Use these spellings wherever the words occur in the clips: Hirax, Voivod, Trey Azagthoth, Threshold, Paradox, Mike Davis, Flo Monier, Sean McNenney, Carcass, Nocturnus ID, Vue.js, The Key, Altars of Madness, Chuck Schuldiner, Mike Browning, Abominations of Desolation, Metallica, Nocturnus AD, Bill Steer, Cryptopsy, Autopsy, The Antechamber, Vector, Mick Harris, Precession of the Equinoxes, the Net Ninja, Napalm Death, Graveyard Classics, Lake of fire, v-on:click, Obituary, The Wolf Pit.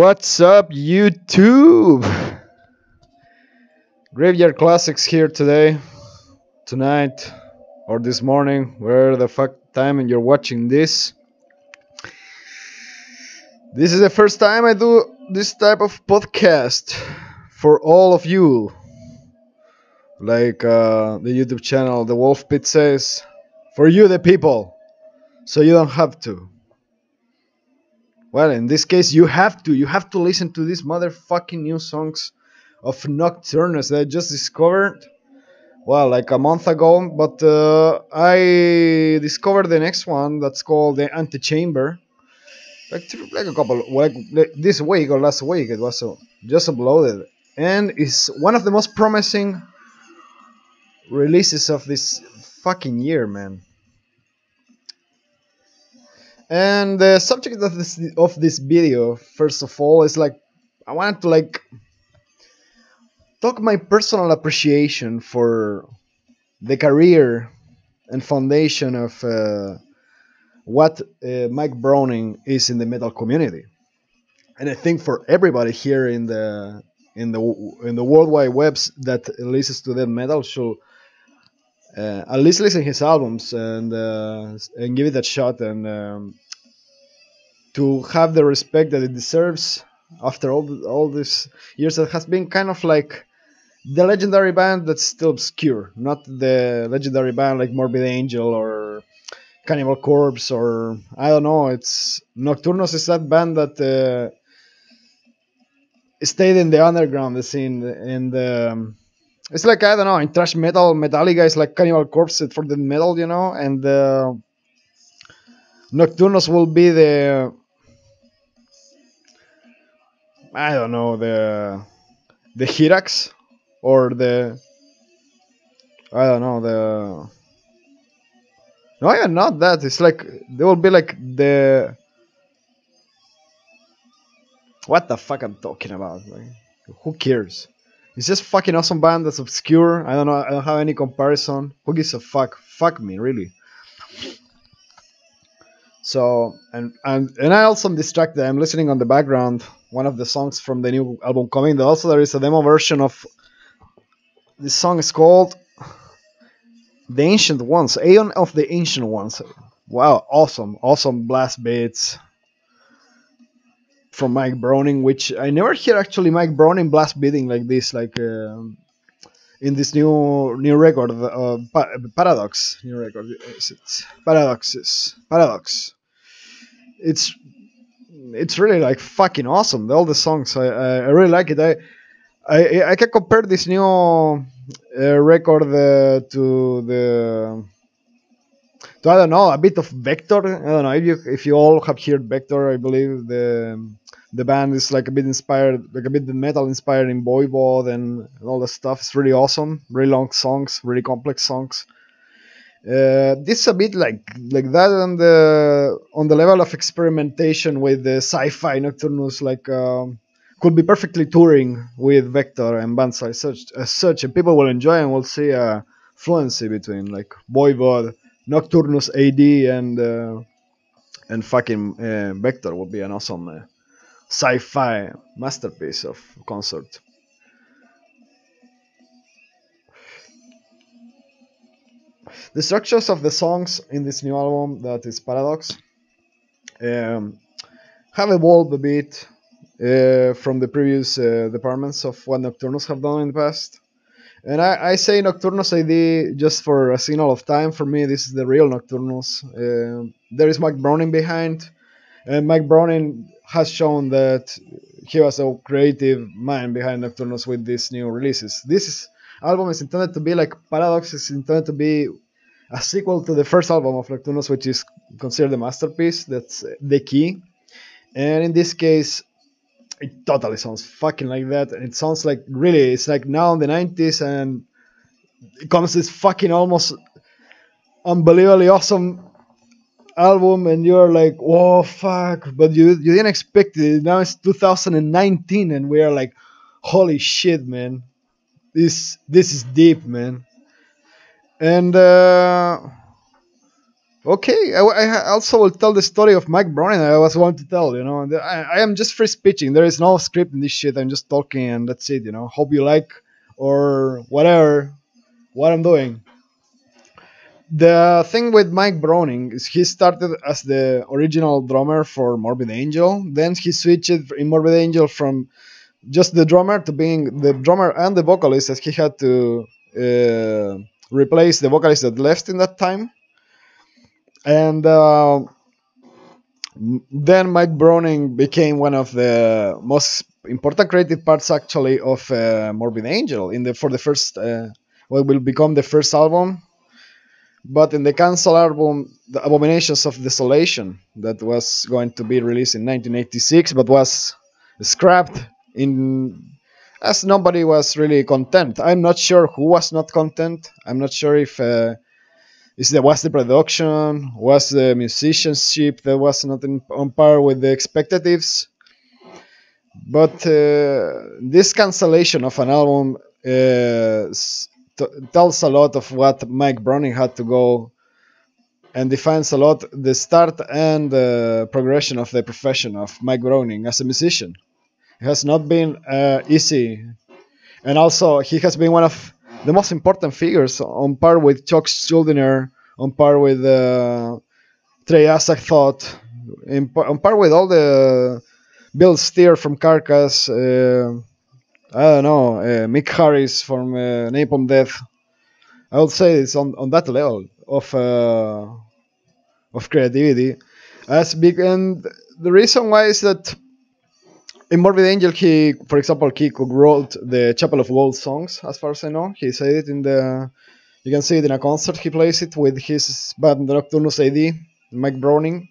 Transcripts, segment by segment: What's up, YouTube? Graveyard Classics here today, tonight, or this morning, where the fuck time and you're watching this. This is the first time I do this type of podcast for all of you. Like the YouTube channel The Wolf Pit says, for you the people, so you don't have to. Well, in this case, you have to listen to these motherfucking new songs of Nocturnus that I just discovered, well, like a month ago, but I discovered the next one that's called The Antechamber, like a couple, like this week or last week, it was just uploaded, and it's one of the most promising releases of this fucking year, man. And the subject of this video, first of all, is like I wanted to like talk my personal appreciation for the career and foundation of what Mike Browning is in the metal community, and I think for everybody here in the World Wide Web that listens to the metal show. At least listen his albums and give it a shot, and to have the respect that it deserves after all these years that has been kind of like the legendary band that's still obscure, not the legendary band like Morbid Angel or Cannibal Corpse, or I don't know. It's Nocturnus is that band that stayed in the underground scene and. It's like, I don't know, in thrash metal, Metallica is like Cannibal Corpse for the metal, you know, and Nocturnus will be the, I don't know, the Hirax, or the, I don't know, the, no, yeah, not that, it's like, they will be like the, what the fuck I'm talking about, like, who cares? It's just fucking awesome band that's obscure. I don't know. I don't have any comparison. Who gives a fuck? Fuck me, really. So and I also am distracted. I'm listening on the background one of the songs from the new album coming. Also, there is a demo version of this song. Is called "The Ancient Ones." Aeon of the Ancient Ones. Wow, awesome, awesome blast beats from Mike Browning, which I never hear actually Mike Browning blast beating like this, like in this new record, Paradox, new record, Paradox. It's really like fucking awesome. All the songs, I really like it. I can compare this new record to the. So I don't know, a bit of Vector. I don't know if you all have heard Vector. I believe the band is like a bit inspired, like a bit metal inspired in Voivod and all that stuff. It's really awesome, really long songs, really complex songs. This is a bit like that on the level of experimentation with the sci-fi. Nocturnus like could be perfectly touring with Vector and bands like such, and people will enjoy and will see a fluency between like Voivod, Nocturnus AD and fucking Vector would be an awesome sci-fi masterpiece of concert. The structures of the songs in this new album, that is Paradox, have evolved a bit from the previous departments of what Nocturnus have done in the past. And I say Nocturnus ID just for a signal of time. For me, this is the real Nocturnus. There is Mike Browning behind. And Mike Browning has shown that he was a creative mind behind Nocturnus with these new releases. This album is intended to be like Paradox. It's intended to be a sequel to the first album of Nocturnus, which is considered a masterpiece. That's The Key. And in this case, it totally sounds fucking like that, and it sounds like really, it's like now in the 90s, and it comes this fucking almost unbelievably awesome album, and you're like, whoa, fuck, but you didn't expect it. Now it's 2019, and we are like, holy shit, man, this is deep, man. And Okay, I also will tell the story of Mike Browning. I was want to tell, you know. I am just free speaking. There is no script in this shit. I'm just talking, and that's it, you know. Hope you like or whatever what I'm doing. The thing with Mike Browning is he started as the original drummer for Morbid Angel. Then he switched in Morbid Angel from just the drummer to being the drummer and the vocalist, as he had to replace the vocalist that left in that time. And then Mike Browning became one of the most important creative parts, actually, of Morbid Angel for what will become the first album. But in the cancel album, the Abominations of Desolation, that was going to be released in 1986, but was scrapped as nobody was really content. I'm not sure who was not content. I'm not sure if was the production, was the musicianship that was not on par with the expectatives. But this cancellation of an album tells a lot of what Mike Browning had to go, and defines a lot the start and the progression of the profession of Mike Browning as a musician. It has not been easy, and also he has been one of the most important figures, on par with Chuck Schuldiner, on par with Trey Azagthoth, on par with all the Bill Steer from Carcass, Mick Harris from Napalm Death. I would say it's on that level of creativity. And the reason why is that in Morbid Angel, for example, he wrote the Chapel of Wolves songs, as far as I know. He said it you can see it in a concert. He plays it with his band Nocturnus AD, Mike Browning.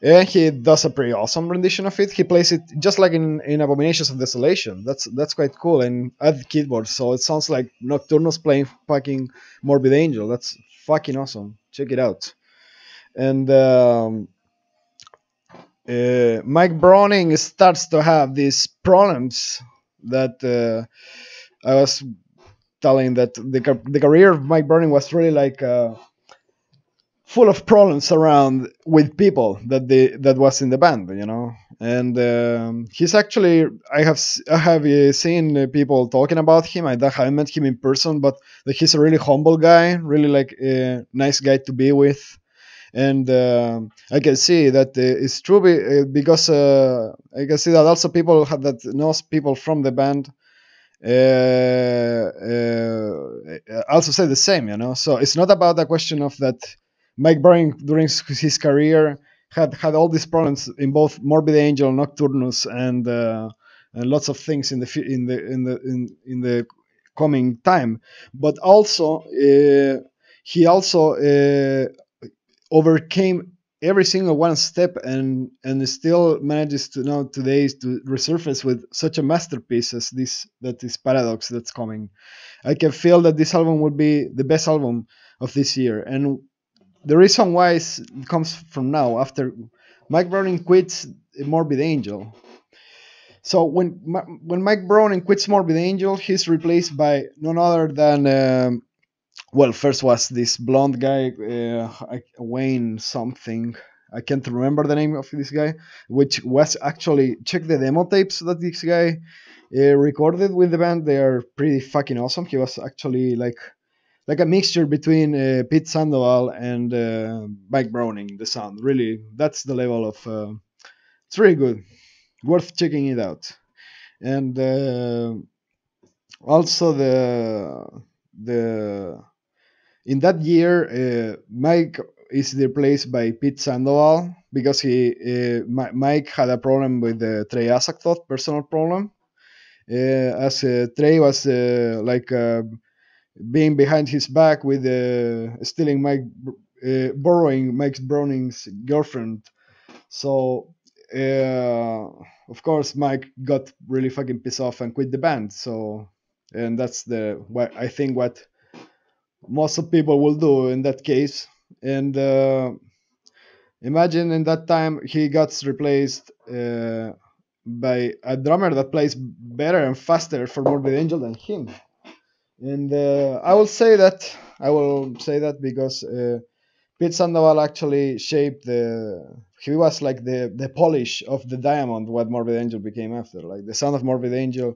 And he does a pretty awesome rendition of it. He plays it just like in Abominations of Desolation. That's quite cool, and add keyboard, so it sounds like Nocturnus playing fucking Morbid Angel. That's fucking awesome. Check it out. And Mike Browning starts to have these problems that I was telling, that the career of Mike Browning was really like full of problems around with people that was in the band, you know. And he's actually, I have seen people talking about him. I haven't met him in person, but he's a really humble guy, really like a nice guy to be with. And I can see that it's true, because I can see that also people that knows people from the band also say the same, you know. So it's not about the question of that Mike Browning, during his career, had all these problems in both Morbid Angel, Nocturnus, and lots of things in the coming time. But also, he also overcame every single one step, and still manages to now today to resurface with such a masterpiece as this, that is Paradox, that's coming. I can feel that this album would be the best album of this year, and the reason why it comes from now, after Mike Browning quits Morbid Angel. So when Mike Browning quits Morbid Angel, he's replaced by none other than, first was this blonde guy, Wayne something. I can't remember the name of this guy, which was actually, check the demo tapes that this guy recorded with the band. They are pretty fucking awesome. He was actually like a mixture between Pete Sandoval and Mike Browning, the sound. Really, that's the level of... it's really good. Worth checking it out. And also in that year, Mike is replaced by Pete Sandoval, because Mike had a problem with Trey Azagthoth, personal problem. As Trey was being behind his back with stealing borrowing Mike Browning's girlfriend. So, of course, Mike got really fucking pissed off and quit the band. So, and that's what most of people will do in that case. And imagine in that time he gets replaced by a drummer that plays better and faster for Morbid Angel than him. And I will say that because Pete Sandoval actually shaped he was like the polish of the diamond what Morbid Angel became after. Like the son of Morbid Angel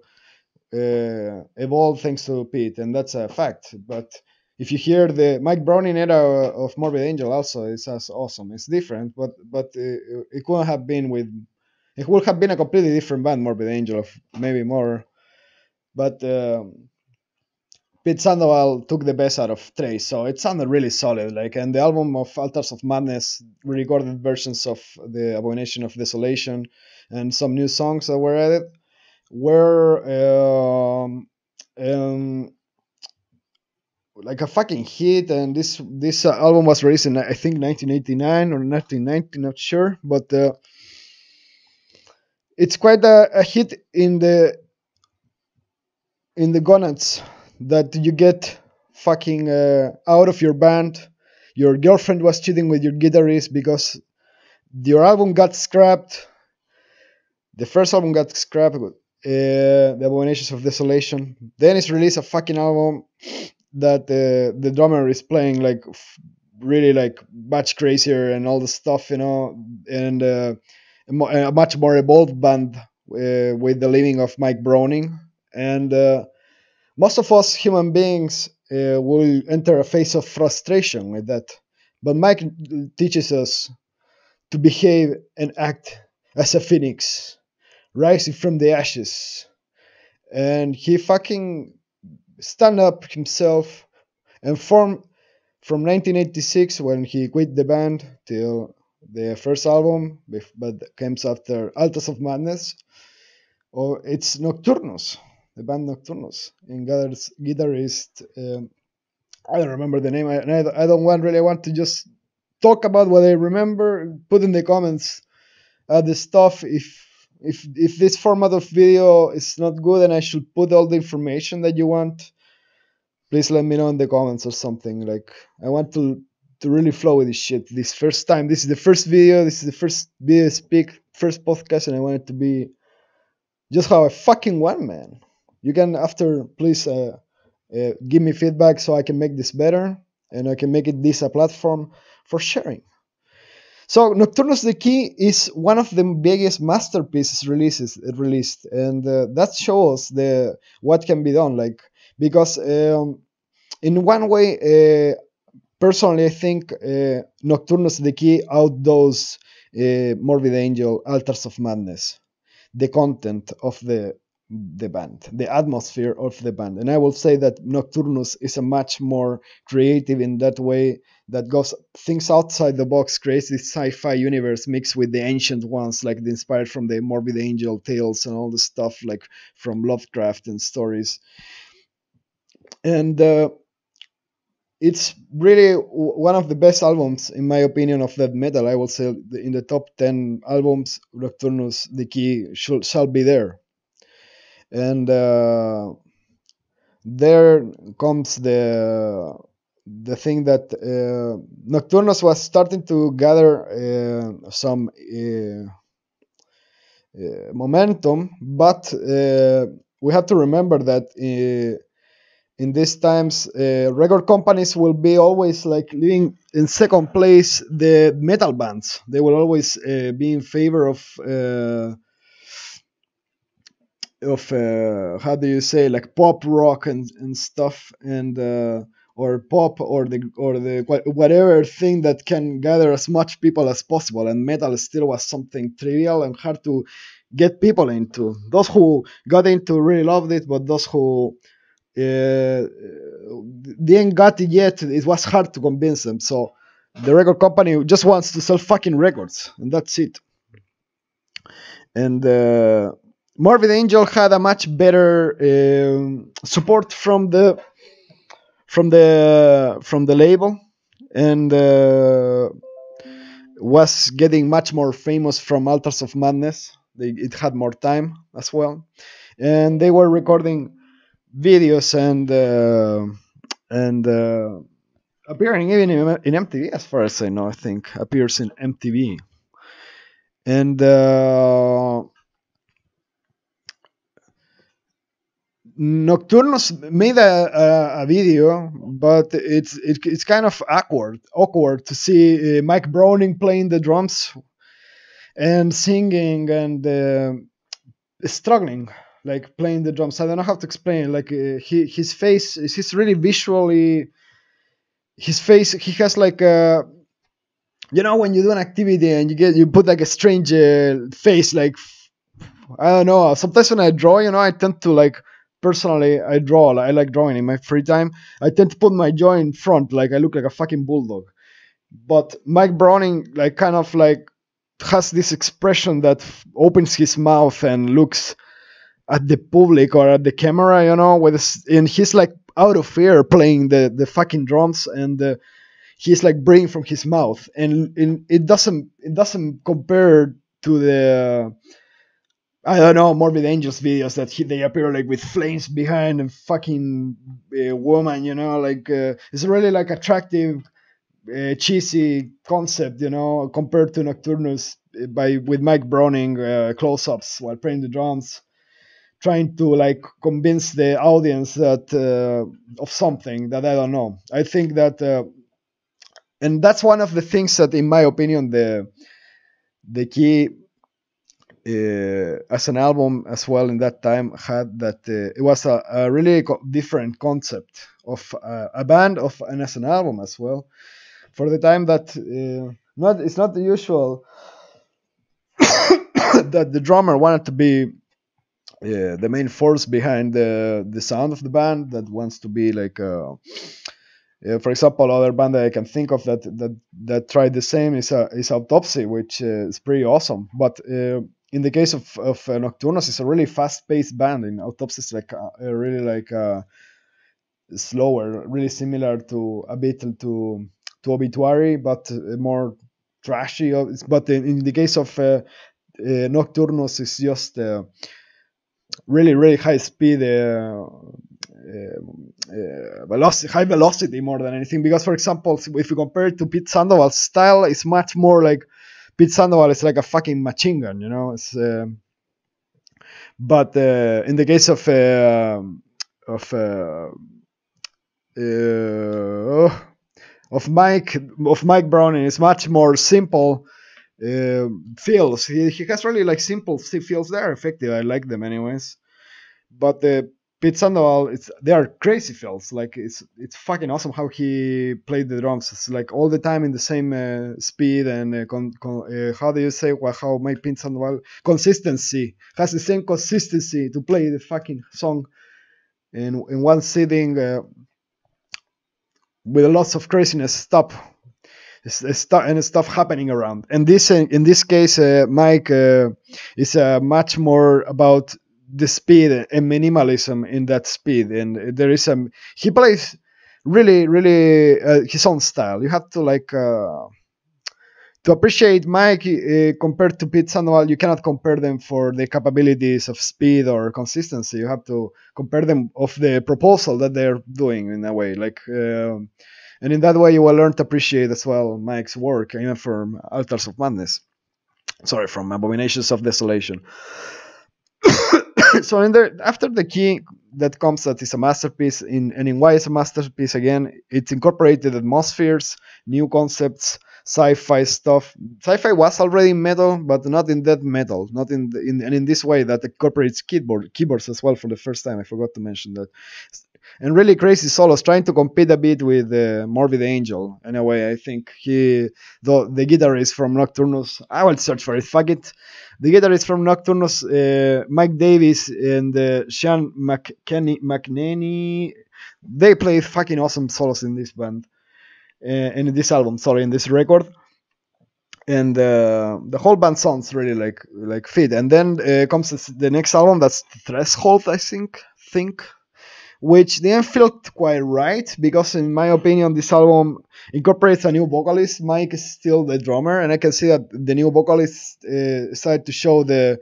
evolved thanks to Pete, and that's a fact. But if you hear the Mike Browning era of Morbid Angel also, it's as awesome. It's different, but it couldn't have been with... It would have been a completely different band, Morbid Angel, of maybe more. But Pete Sandoval took the best out of Trey, so it sounded really solid. Like, and the album of Altars of Madness recorded versions of the Abomination of Desolation and some new songs that were added were like a fucking hit. And this album was released in, I think, 1989 or 1990, not sure, but it's quite a hit in the gonads that you get fucking out of your band. Your girlfriend was cheating with your guitarist because your album got scrapped. The first album got scrapped, The Abominations of Desolation. Then it's released a fucking album that the drummer is playing like really like much crazier and all the stuff, you know, and a much more evolved band with the leaving of Mike Browning. And most of us human beings will enter a phase of frustration with that. But Mike teaches us to behave and act as a phoenix, rising from the ashes. And he fucking stand up himself and formed from 1986, when he quit the band, till the first album, but comes after Altars of Madness. Or it's Nocturnus, the band Nocturnus, and guitarist. I don't remember the name, and I don't want to just talk about what I remember. Put in the comments the stuff if this format of video is not good and I should put all the information that you want. Please let me know in the comments or something. Like, I want to really flow with this shit. This first time, this is the first video, this is the first video speak, first podcast, and I want it to be just how I fucking want, man. You can after, please give me feedback so I can make this better, and I can make it this a platform for sharing. So Nocturnus The Key is one of the biggest masterpieces released, and that shows what can be done. Like, because in one way, personally, I think Nocturnus The Key outdoes Morbid Angel, Altars of Madness, the content of the band, the atmosphere of the band. And I will say that Nocturnus is a much more creative in that way, that goes things outside the box, creates this sci-fi universe mixed with the ancient ones, like inspired from the Morbid Angel tales and all the stuff like from Lovecraft and stories. And it's really one of the best albums, in my opinion, of that metal. I will say in the top 10 albums, Nocturnus The Key shall be there. And there comes the thing that Nocturnus was starting to gather some momentum, but we have to remember that in these times record companies will be always like leaving in second place the metal bands. They will always be in favor of how do you say, like pop rock and stuff, and or pop or the whatever thing that can gather as much people as possible. And metal still was something trivial and hard to get people into. Those who got into really loved it, but those who didn't got it yet, it was hard to convince them. So the record company just wants to sell fucking records, and that's it. And Morbid Angel had a much better support from the label, and was getting much more famous from Altars of Madness. It had more time as well, and they were recording videos and appearing even in MTV, as far as I know. I think appears in MTV. And Nocturnus made a video, but it's kind of awkward to see Mike Browning playing the drums and singing and struggling, like playing the drums. I don't know how to explain. Like his face is really visually. His face, he has like a, you know, when you do an activity and you put like a strange face, like I don't know. Sometimes when I draw, you know, I tend to like. Personally, I draw. I like drawing in my free time. I tend to put my jaw in front, like I look like a fucking bulldog. But Mike Browning, like, kind of like has this expression that opens his mouth and looks at the public or at the camera, you know. And he's like out of air playing the fucking drums, and he's like breathing from his mouth, and it doesn't compare to the. I don't know, Morbid Angel's videos that they appear like with flames behind a fucking woman, you know, like it's really like attractive, cheesy concept, you know, compared to Nocturnus with Mike Browning close-ups while playing the drums, trying to like convince the audience that of something that I don't know. I think that, and that's one of the things that, in my opinion, the key. As an album as well in that time had that it was a really different concept of a band and as an album as well for the time that it's not the usual that the drummer wanted to be the main force behind the sound of the band that wants to be like for example, other band that I can think of that tried the same is Autopsy, which is pretty awesome, but in the case of Nocturnus, it's a really fast-paced band. In Autopsy, it's like really slower, really similar to a bit to Obituary, but more trashy. But in the case of Nocturnus, it's just really high speed, high velocity more than anything. Because, for example, if you compare it to Pete Sandoval's style, it's much more like. Pete Sandoval is like a fucking machine gun, you know. It's, but in the case of Mike Browning, it's much more simple feels. He has really like simple feels. They are effective. I like them anyways. But Pete Sandoval, they are crazy feels. Like it's fucking awesome how he played the drums. It's like all the time in the same speed and how my Pete Sandoval consistency has the same consistency to play the fucking song in one sitting with lots of craziness stuff happening around. And this in this case, Mike is much more about. The speed and minimalism in that speed, and there is he plays really his own style. You have to like to appreciate Mike compared to Pete Sandoval. You cannot compare them for the capabilities of speed or consistency. You have to compare them of the proposal that they're doing in a way, like and in that way you will learn to appreciate as well Mike's work, even from Altars of Madness, sorry, from Abominations of Desolation. So after The Key, that is a masterpiece, and in why it's a masterpiece again, it's incorporated atmospheres, new concepts, sci-fi stuff. Sci-fi was already metal, but not in that metal, not in this way that incorporates keyboards as well for the first time. I forgot to mention that. And really crazy solos, trying to compete a bit with Morbid Angel. In a way, I think the guitarist from Nocturnus, I will search for it, fuck it. The guitarist from Nocturnus, Mike Davis and Sean McNenney, they play fucking awesome solos in this band. In this album, sorry, in this record. And the whole band sounds really like fit. And then comes the next album, that's Threshold, I think. Which didn't feel quite right, because in my opinion this album incorporates a new vocalist. Mike is still the drummer, and I can see that the new vocalist started to show the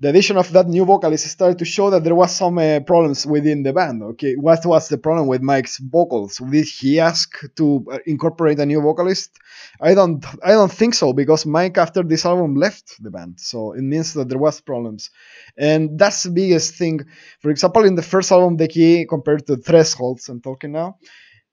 the addition of that new vocalist started to show that there was some problems within the band. Okay, what was the problem with Mike's vocals? Did he ask to incorporate a new vocalist? I don't think so, because Mike after this album left the band, so it means that there was problems, and that's the biggest thing. For example, in the first album, The Key, compared to Thresholds, I'm talking now.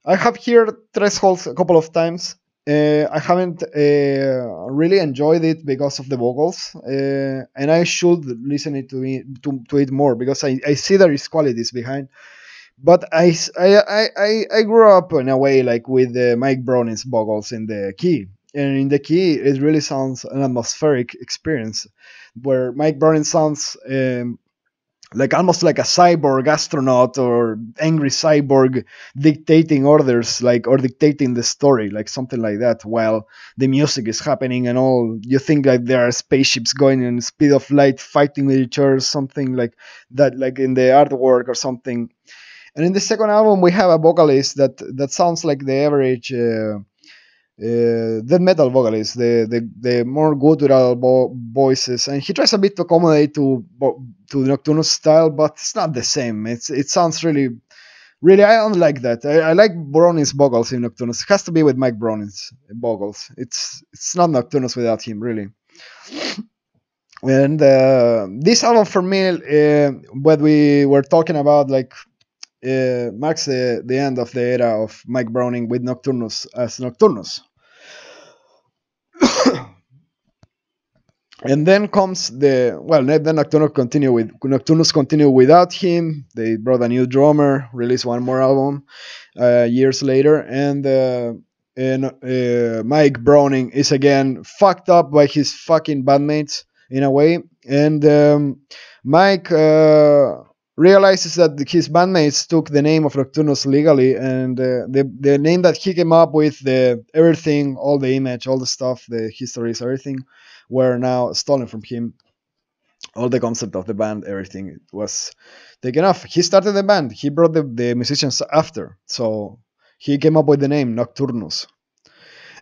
I have heard Thresholds a couple of times. I haven't really enjoyed it because of the vocals, and I should listen to it more, because I see there is qualities behind. But I grew up in a way like with Mike Browning's vocals in The Key, and in The Key it really sounds an atmospheric experience, where Mike Browning sounds like almost like a cyborg astronaut or angry cyborg dictating orders, like, or dictating the story, like something like that, while the music is happening and all. You think like there are spaceships going in the speed of light fighting with each other, something like that, like in the artwork or something. And in the second album, we have a vocalist that sounds like the average death metal vocalist, the more guttural voices, and he tries a bit to accommodate to Nocturnus style, but it's not the same. It sounds really. I don't like that. I like Browning's vocals in Nocturnus. It has to be with Mike Browning's vocals. It's not Nocturnus without him, really. And this album for me, what we were talking about, like, marks the end of the era of Mike Browning with Nocturnus as Nocturnus. And then comes then Nocturnus continue without him. They brought a new drummer, released one more album years later, and Mike Browning is again fucked up by his fucking bandmates in a way, and Mike realizes that his bandmates took the name of Nocturnus legally, and the name that he came up with, everything, all the image, all the stuff, the histories, everything, were now stolen from him. All the concept of the band, everything was taken off. He started the band. He brought the musicians after. So he came up with the name Nocturnus.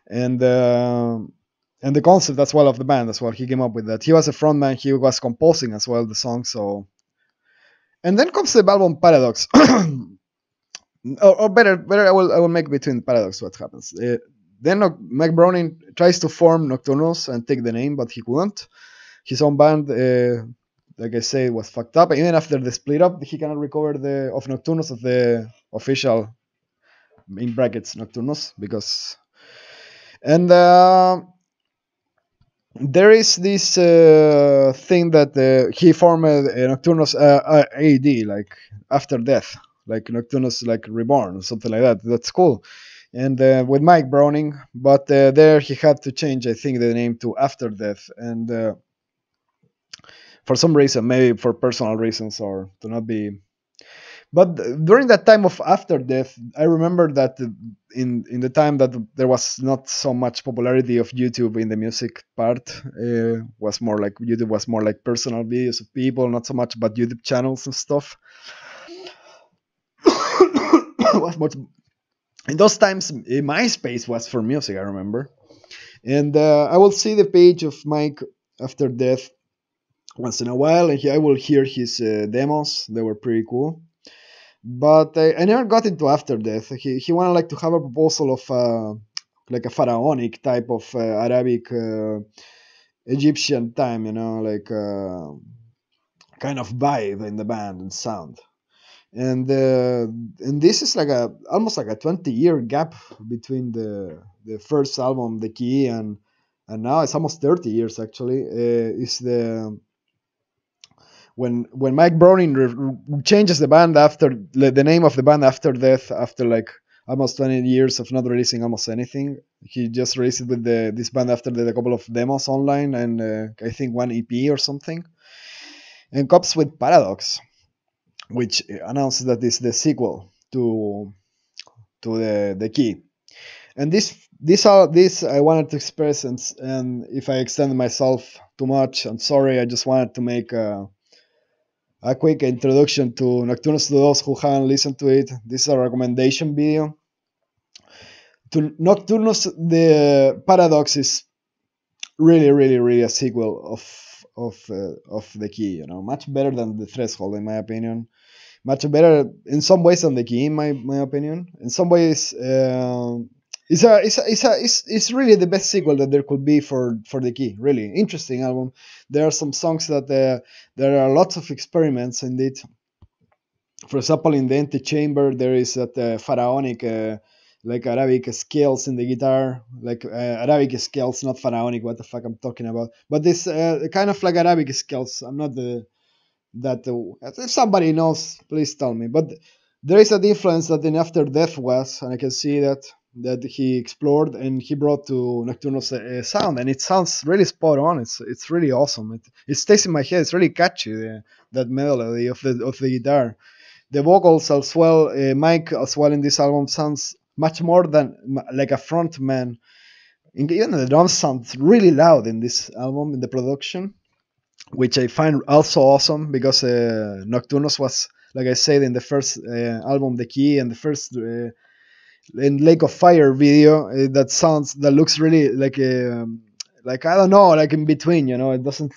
And the concept as well of the band as well. He came up with that. He was a frontman. He was composing as well the song, so... And then comes the album Paradox, or better, I will make between Paradox what happens. Then Mike Browning tries to form Nocturnus and take the name, but he couldn't. His own band, like I say, was fucked up. Even after the split up, he cannot recover of Nocturnus, of the official, in brackets, Nocturnus, because, and. There is this thing that he formed Nocturnus AD, like after death, like Nocturnus, like reborn or something like that. That's cool, and with Mike Browning, but there he had to change, I think, the name to After Death, and for some reason, maybe for personal reasons or to not be. But during that time of After Death, I remember that in the time that there was not so much popularity of YouTube in the music part, was more like YouTube was more like personal videos of people, not so much about YouTube channels and stuff. In those times, MySpace was for music, I remember, and I will see the page of Mike After Death once in a while, and I will hear his demos. They were pretty cool. But I never got into After Death. He wanted like to have a proposal of like a pharaonic type of Arabic Egyptian time, you know, like kind of vibe in the band and sound. And this is like almost like a 20-year gap between the first album, The Key, and now it's almost 30 years actually. Is the When Mike Browning changes the band after the name of the band After Death, after like almost 20 years of not releasing almost anything, he just released it with this band After Death, a couple of demos online, and I think one EP or something, and comes with Paradox, which announces that it's the sequel to the Key. And this I wanted to express, and if I extend myself too much, I'm sorry. I just wanted to make a quick introduction to Nocturnus to those who haven't listened to it. This is a recommendation video. To Nocturnus, the Paradox is really, really, really a sequel of The Key, you know, much better than the Threshold in my opinion, much better in some ways than The Key in my opinion. In some ways, it's really the best sequel that there could be for The Key. Really interesting album. There are some songs that there are lots of experiments in it. For example, in The Antechamber, there is that pharaonic, like Arabic scales in the guitar, like Arabic scales, not pharaonic. What the fuck I'm talking about? But this kind of like Arabic scales. I'm not if somebody knows, please tell me. But there is a difference that in After Death was, and I can see that he explored and he brought to Nocturnus sound, and it sounds really spot on. It's really awesome. It stays in my head. It's really catchy, that melody of the guitar. The vocals as well, Mike as well in this album sounds much more than like a front man. Even the drums sound really loud in this album, in the production, which I find also awesome because Nocturnus was, like I said, in the first album, The Key, and the first in Lake of Fire video, that looks really like I don't know, like in between, you know. It doesn't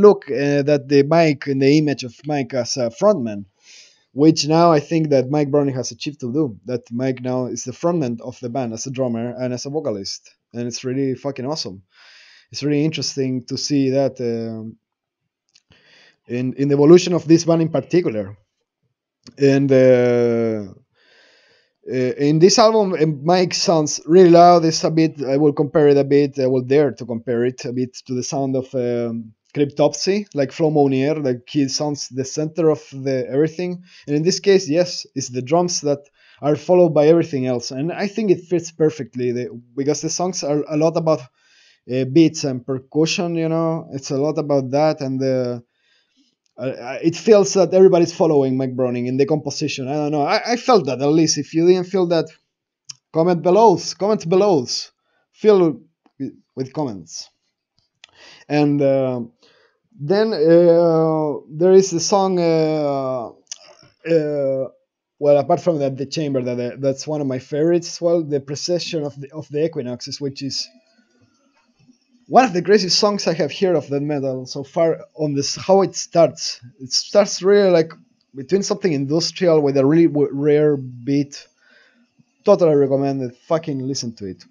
look that the Mike in the image of Mike as a frontman, which now I think that Mike Browning has achieved to do. That Mike now is the frontman of the band as a drummer and as a vocalist, and it's really fucking awesome. It's really interesting to see that in the evolution of this band in particular. And in this album, Mike sounds really loud. It's a bit, I will compare it a bit, I will dare to compare it a bit to the sound of Cryptopsy, like Flo Monier. Like he sounds the center of everything. And in this case, yes, it's the drums that are followed by everything else. And I think it fits perfectly because the songs are a lot about beats and percussion, you know. It's a lot about that, and it feels that everybody's following Mike Browning in the composition. I don't know. I felt that, at least. If you didn't feel that, comment below. Fill with comments. And then there is the song. Well, apart from that, The Chamber, that's one of my favorites as well. The Precession of the Equinoxes, which is one of the greatest songs I have heard of that metal so far. On this, how it starts. It starts really like between something industrial with a really rare beat. Totally recommend it. Fucking listen to it.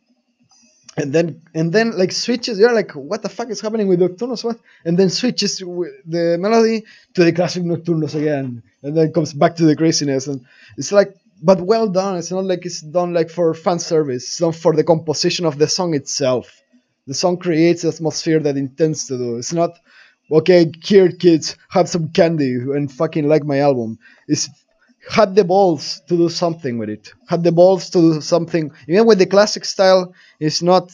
And then like switches. You're like, what the fuck is happening with Nocturnus? What? And then switches the melody to the classic Nocturnus again. And then comes back to the craziness. And it's like, but well done. It's not like it's done like for fan service. It's done for the composition of the song itself. The song creates the atmosphere that it intends to do. It's not, okay, here, kids, have some candy and fucking like my album. It's had the balls to do something with it. Had the balls to do something. Even with the classic style, it's not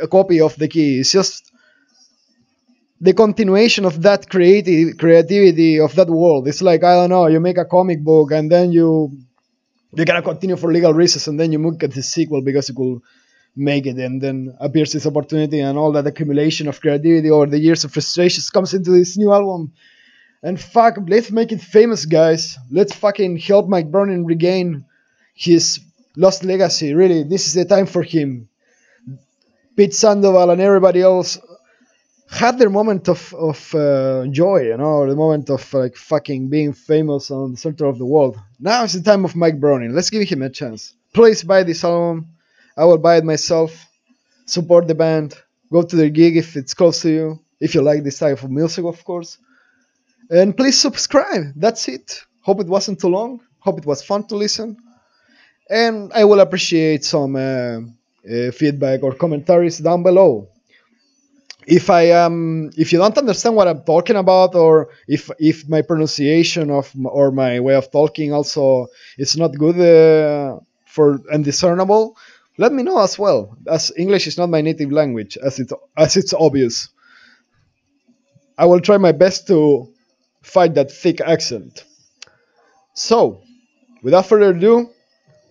a copy of The Key. It's just the continuation of that creativity of that world. It's like, I don't know, you make a comic book and then you gotta continue for legal reasons, and then you look at the sequel because it will make it, and then appears this opportunity, and all that accumulation of creativity over the years of frustrations comes into this new album. And fuck, let's make it famous, guys. Let's fucking help Mike Browning regain his lost legacy. Really, this is the time for him. Pete Sandoval and everybody else had their moment of joy, you know, the moment of like fucking being famous on the center of the world. Now is the time of Mike Browning. Let's give him a chance. Please buy this album. I will buy it myself. Support the band. Go to their gig if it's close to you. If you like this type of music, of course. And please subscribe. That's it. Hope it wasn't too long. Hope it was fun to listen. And I will appreciate some feedback or commentaries down below. If you don't understand what I'm talking about, or if my pronunciation or my way of talking also is not good for and discernible, let me know as well, as English is not my native language, as it's obvious. I will try my best to fight that thick accent. So, without further ado,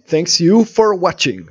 thanks you for watching.